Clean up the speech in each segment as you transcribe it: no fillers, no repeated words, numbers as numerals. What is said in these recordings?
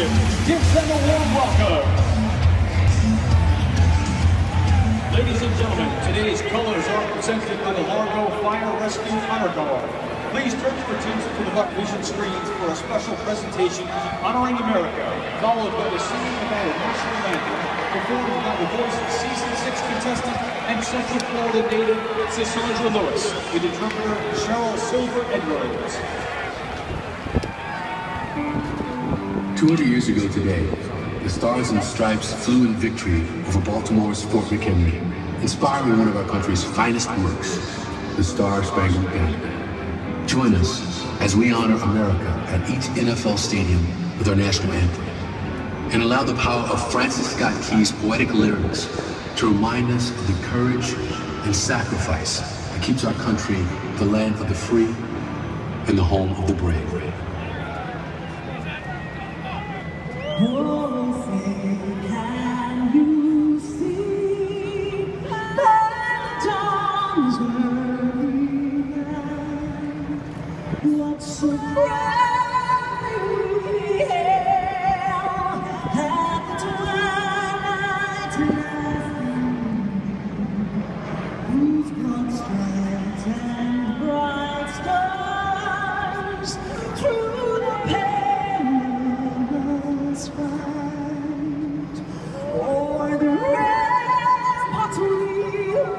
championship. Give them a warm welcome. Ladies and gentlemen, today's colors are presented by the Largo Fire Rescue Honor Guard. Please turn your attention to the Buck Vision screens for a special presentation honoring America, followed by the singing of our national anthem, performed by the voice of season 6 contestant and Central Florida native Sisaundra Lewis, with interpreter Cheryl Silver Edwards. 200 years ago today, the Stars and Stripes flew in victory over Baltimore's Fort McHenry, inspiring one of our country's finest works, the Star-Spangled Banner. Join us as we honor America at each NFL stadium with our national anthem, and allow the power of Francis Scott Key's poetic lyrics to remind us of the courage and sacrifice that keeps our country the land of the free and the home of the brave. Oh, say, can you see that the dawn's early light? What so proudly we hailed at the twilight's last gleam, whose broad stripes and bright stars through the panoramic skies, o'er the ramparts we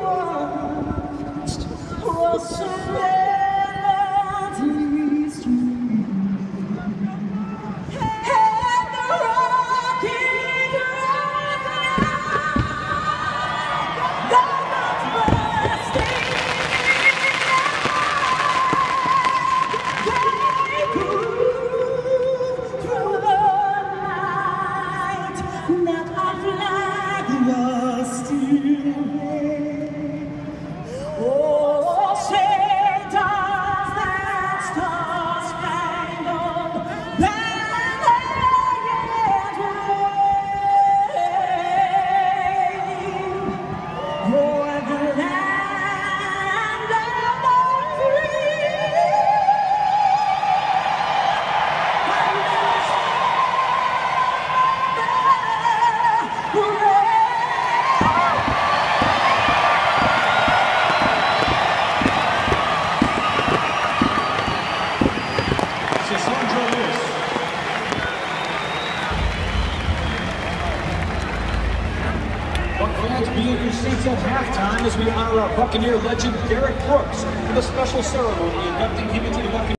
watched, was so gallantly streamed, and the rocking of the guns bursting down, they grew be at your seats at halftime as we honor our Buccaneer legend Derrick Brooks with a special ceremony inducting him into the Buccaneer.